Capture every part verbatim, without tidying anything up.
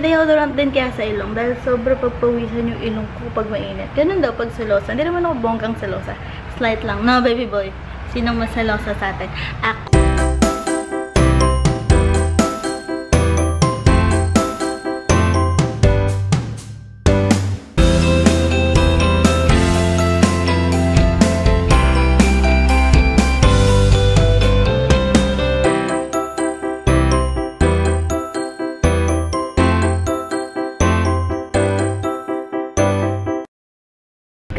deodorant din kaya sa ilong dahil sobra pagpawisan yung ilong ko pag mainit. Ganun daw pag salosa. Hindi naman ako bonggang salosa. Slight lang. No, baby boy. Sinong mas salosa sa atin? Ako.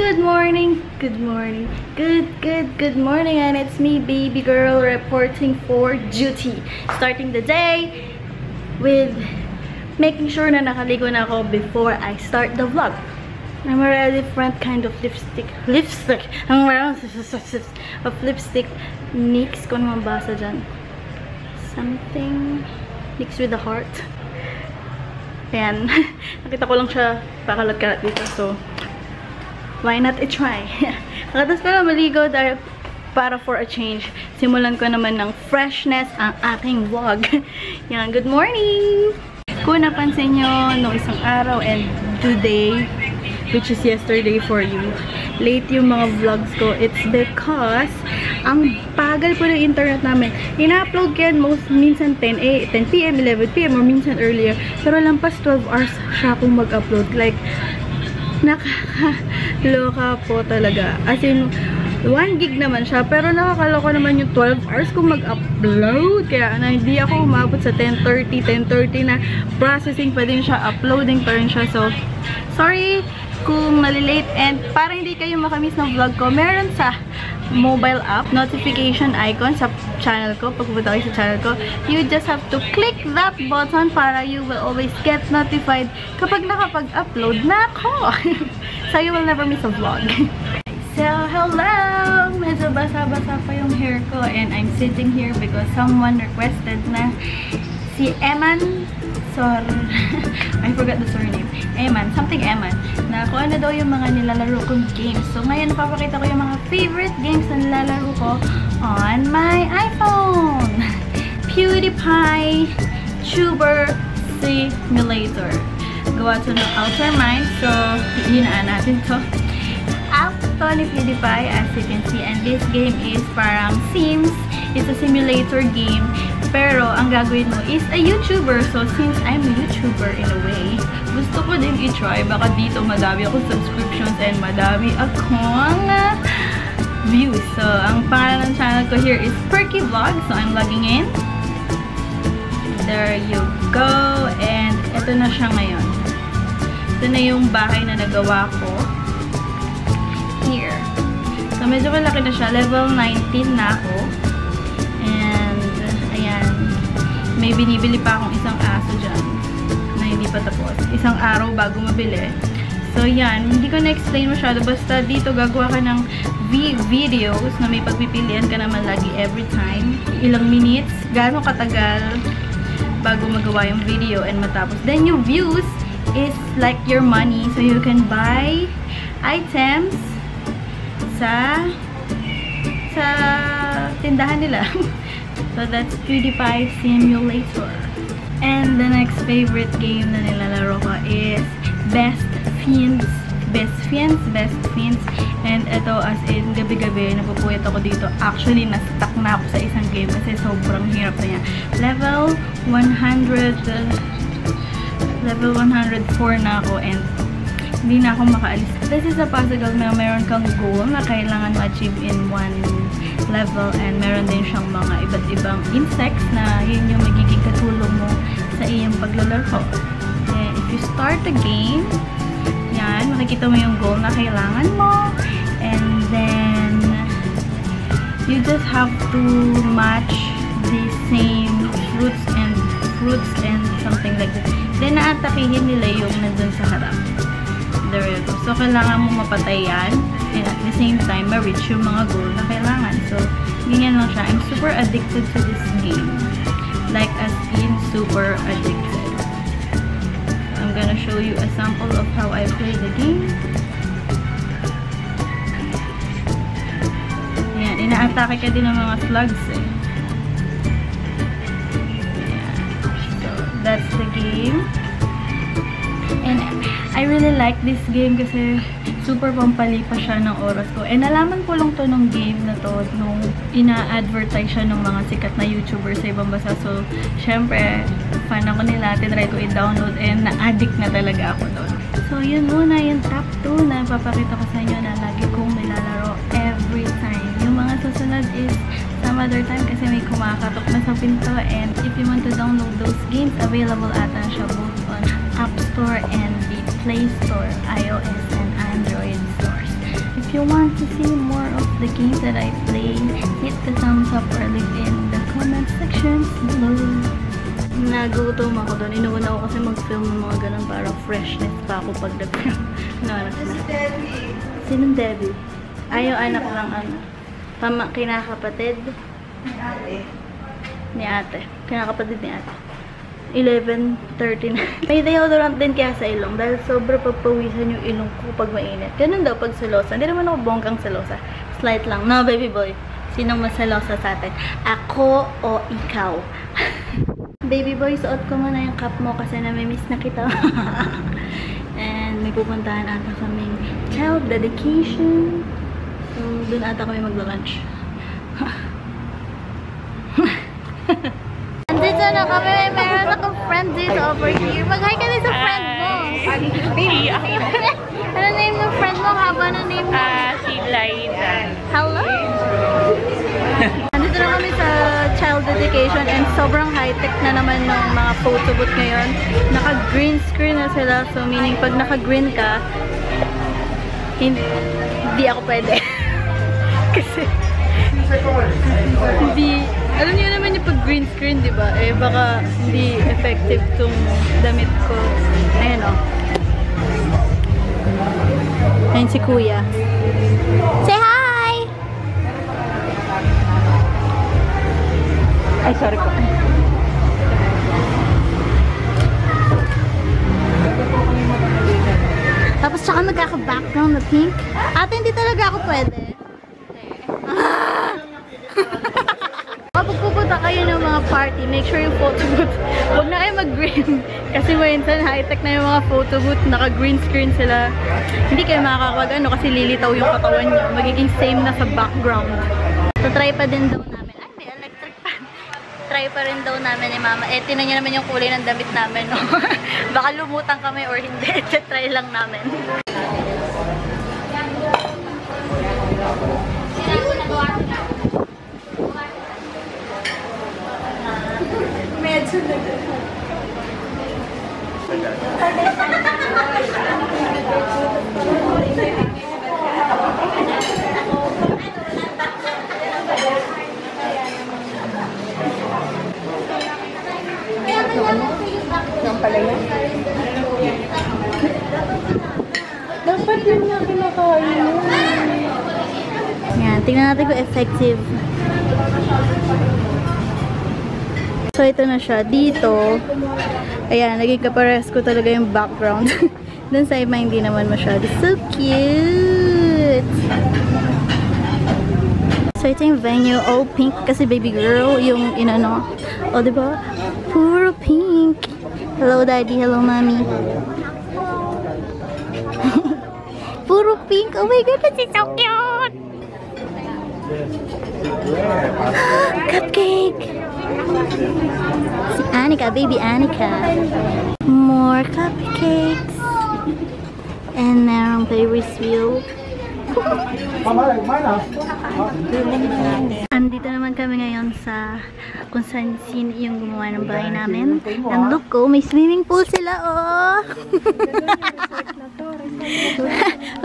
Good morning. Good, good, good morning, and it's me, baby girl, reporting for duty. Starting the day with making sure na nakaligo na ako before I start the vlog. I'm wearing a different kind of lipstick. Lipstick. I'm wearing of lipstick mix. Kung ano mabasa dyan. Something mixed with the heart. Ayan. Nakita ko lang siya pakalat-kalat dito, so why not i-try? Nakatas ko na maligo dahil para for a change. Simulan ko naman ng freshness ang ating vlog. Yan, good morning! Kung napansin nyo no isang araw and today, which is yesterday for you, late yung mga vlogs ko, it's because ang pagal po ng internet namin. Ina-upload ko yan most, minsan ten p m, eleven p m, or minsan earlier. Pero lampas twelve hours siya kung mag-upload. Like, nakakaloka po talaga. As in, one gig naman siya, pero nakakaloka naman yung twelve hours kung mag-upload. Kaya na, hindi ako umabot sa ten thirty, ten thirty na processing pa din siya, uploading pa rin siya. So, sorry kung nalilate. And para hindi kayo makamiss ng vlog ko, meron sa mobile app, notification icon sa channel ko. Pagpunta kayo sa channel ko, you just have to click that button para you will always get notified kapag nakapag-upload na ako. So you will never miss a vlog. So hello! Medyo basa-basa pa yung hair ko and I'm sitting here because someone requested na si Eman Sor... I forgot the surname. Eman. Something Eman. Na kung ano daw yung mga nilalaro kong games. So, ngayon, napapakita ko yung mga favorite games na nilalaro ko on my iPhone. PewDiePie Tuber Simulator. Gawa ito ng Outerminds. So, hinaan natin to. App to ni PewDiePie, as you can see. And this game is parang Sims. It's a simulator game. Pero, ang gagawin mo is a YouTuber. So, since I'm a YouTuber in a way, gusto ko din i-try. Baka dito madami akong subscriptions and madami akong uh, views. So, ang pangalan ng channel ko here is Perky Vlogs. So, I'm logging in. There you go. And, eto na siya ngayon. Ito na yung bahay na nagawa ko. Here. So, medyo malaki na siya. Level nineteen na ako. May binibili pa akong isang aso dyan na hindi pa tapos. Isang araw bago mabili. So, yan. Hindi ko na-explain masyado. Basta dito gagawa ka ng videos na may pagpipilian ka naman lagi every time. Ilang minutes, gano'ng katagal bago magawa yung video and matapos. Then, yung views is like your money. So, you can buy items sa sa tindahan nila. So that's PewDiePie Simulator. And the next favorite game na nilalaro ko is Best Fiends. Best Fiends, Best Fiends. And ito as in gabi-gabi, napupuwit ako dito. Actually, na-stuck na ako sa isang game kasi sobrang hirap na yan. Level one hundred, level one hundred four na ako and hindi na ako makaalis. This is a puzzle na meron kang goal na kailangan ma-achieve in one level and meron din siyang mga iba't ibang insects na yun yung magiging katulong mo sa iyong paglalaro. And if you start the game, yan, makikita mo yung goal na kailangan mo and then you just have to match the same fruits and fruits and something like that. Then naatakihin nila yung nandun sa harap. There you go. So, kailangan mo mapatay yan and at the same time, ma-reach yung mga goal na kailangan. So, ganyan lang siya. I'm super addicted to this game. Like, as in, super addicted. I'm gonna show you a sample of how I play the game. Ayan, ina-atake ka din ng mga slugs eh. Ayan. So, that's the game. really like this game kasi super pampalipas siya ng oras ko. And nalaman ko lang to nung game na to nung ina-advertise siya ng mga sikat na YouTubers sa ibang bansa. So, syempre, fan ako nila. Tinry ko i-download and na-addict na talaga ako doon. So, yun muna yung top two na papakita ko sa inyo na lagi kong nilalaro every time. Yung mga susunod is some other time kasi may kumakatok na sa pinto. And if you want to download those games, available ata siya both on App Store and the Play Store, iOS and Android stores. If you want to see more of the games that I play, hit the thumbs up or leave in the comment section below. Nagutom ako doon. Inuwan ako kasi mag-film ng mga ganun para freshness pa ako pag nag-film. Ano anak na? Si Debbie. Sinong Debbie? Ay, yung anak ng ano? Pama, kinakapatid? Ni ate. Ni ate. Kinakapatid ni ate. eleven thirty na. May deodorant din kaya sa ilong dahil sobra pagpawisan yung ilong ko pag mainit. Ganun daw pag salosa. Hindi naman ako bonggang salosa. Slight lang. No, baby boy. Sinong mas salosa sa atin? Ako o ikaw? Baby boy, suot ko muna yung cup mo kasi namimiss na kita. And may pupuntahan ata kaming child dedication. So, dun ata kami magla-lunch. Andito na kami. Meron akong friend dito over here. Mag-hi ka din sa friend mo. Hi! Ano name ng friend mo? Haba na name mo? Ah, si Laida. Hello! Andito na kami sa child dedication and sobrang high-tech na naman ng mga photo booth ngayon. Naka-green screen na sila. So, meaning pag naka-green ka, hindi, hindi ako pwede. Kasi, hindi, alam niyo naman yung pag-green screen, di ba? Eh, baka hindi effective tong damit ko. Ayan o. Ayan si Kuya. Say hi! Ay, sorry po. Tapos tsaka magkaka-background na pink. Ate, hindi talaga ako pwede. Ah! Kapag pupunta kayo ng mga party, make sure yung photo booth, huwag na kayo mag-green. Kasi minsan high-tech na yung mga photo booth, naka-green screen sila. Hindi kayo makakawag ano kasi lilitaw yung katawan nyo. Magiging same na sa background. So, try pa din daw namin. Try pa rin daw namin ni Mama. Eh, tinan niyo naman yung kulay ng damit namin. No? Baka lumutang kami or hindi. Try lang namin. Medyo palaya. Dapat yun nga kinakain mo. Yan, tingnan natin kung effective. So, ito na siya. Dito, ayan, naging kapares ko talaga yung background. Doon sa iba, hindi naman masyado. So cute! So, ito yung venue. Oh, pink. Kasi baby girl yung inano. O, oh, diba? Puro pink. Hello, Daddy. Hello, Mommy. Puro pink. Oh my God, that's so cute! Cupcake! Si Annika, baby Annika. More cupcakes. And merong Baby's Wheel. Andito naman kami ngayon sa kung saan sino yung gumawa ng bahay namin. Ang look ko, may swimming pool sila, oh!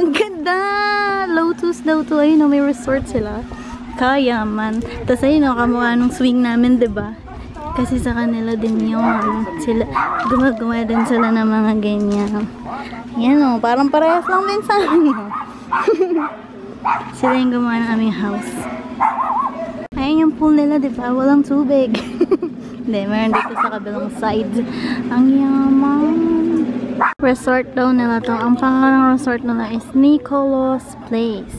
Ang ganda! Lotus daw to. Ayun, may resort sila. Kaya man. Tapos ayun, kamukha nung swing namin, diba? Kasi sa kanila din yun. Sila, gumagawa din sila ng mga ganyan. Yan o, parang parehas lang din sa amin. Sila yung gumawa ng aming house. Ayan yung pool nila, diba? Walang tubig. Hindi, meron dito sa kabilang side. Ang yaman. Resort daw nila to. Ang pangalang resort nila is Nicolos Place.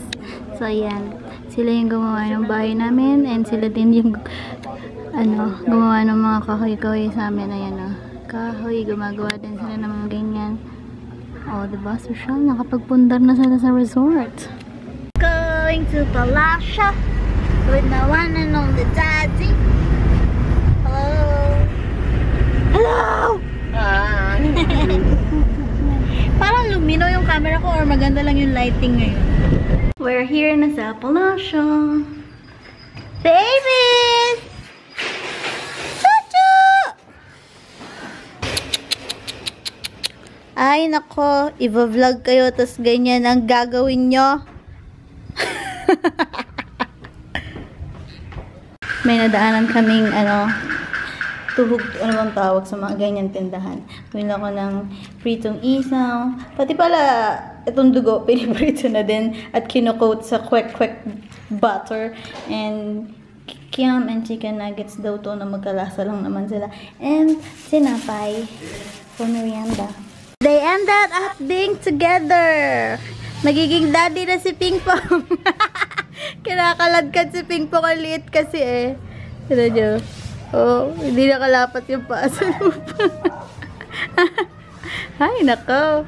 So, ayan. Sila yung gumawa ng bahay namin and sila din yung ano, gumawa ng mga kahoy-kahoy sa amin. Ayan, oh. Kahoy, gumagawa din sila ng mga ganyan. Oh, diba, social, nakapagpundar na sila sa resort. Going to Palasya with the one and only daddy. Hello. Hello! Hi! Parang lumino yung camera ko or maganda lang yung lighting ngayon. We're here na sa Palasya. Babies! Ay, nako, i-vlog kayo, tas ganyan ang gagawin nyo. May nadaanan kaming, ano, tuhog, ano bang tawag sa mga ganyan tindahan. Kunin ako ng pritong isaw. Pati pala, itong dugo, piniprito na din. At kinukoat sa kwek-kwek butter. And kiam and chicken nuggets daw to na magkalasa lang naman sila. And sinapay for merienda. They ended up being together. Magiging daddy na si Pingpong. Kinakaladkad si Pingpong. Ang liit kasi eh. Sino nyo? Oh, hindi nakalapat yung paa sa lupa. Ay, nako.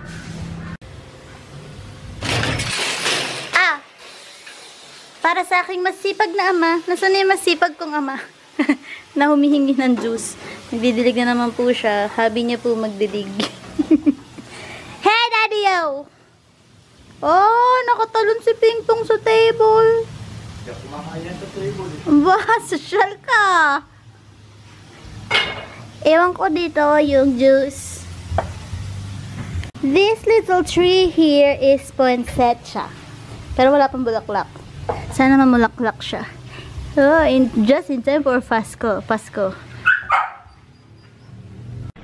Ah! Para sa aking masipag na ama. Nasaan na yung masipag kong ama? Na humihingi ng juice. Nagdidilig na naman po siya. Hobby niya po magdidig. Hey, Daddy O! Oh, nakatalon si Pingpong sa table. Bah, social ka. Ewan ko dito yung juice. This little tree here is poinsettia. Pero wala pang bulaklak. Sana mamulaklak siya. Oh, in, just in time for Pasko. Pasko.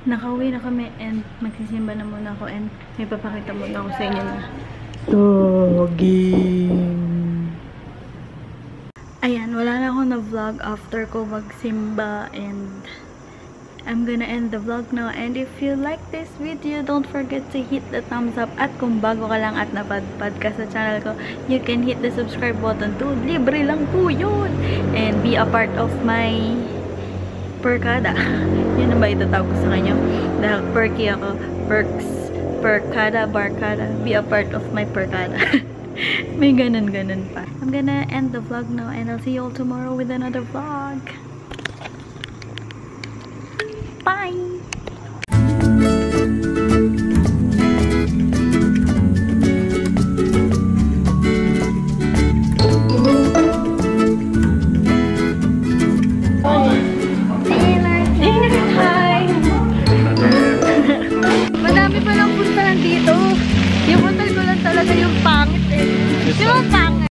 Nakauwi na kami and magsisimba na muna ako and may papakita muna ako sa inyo na Toging. Ayan, wala na ako na vlog after ko magsimba and I'm gonna end the vlog now. And if you like this video, don't forget to hit the thumbs up. At kung bago ka lang at napadpad ka sa channel ko, you can hit the subscribe button too. Libre lang po yun. And be a part of my perkada. Yun na ba itatawag ko sa kanya? Dahil perky ako. Perks. Perkada. Barkada. Be a part of my perkada. May ganun-ganun pa. I'm gonna end the vlog now and I'll see you all tomorrow with another vlog. Bye! Dito. Yung hotel ko lang talaga yung pangit eh. Yung pangit.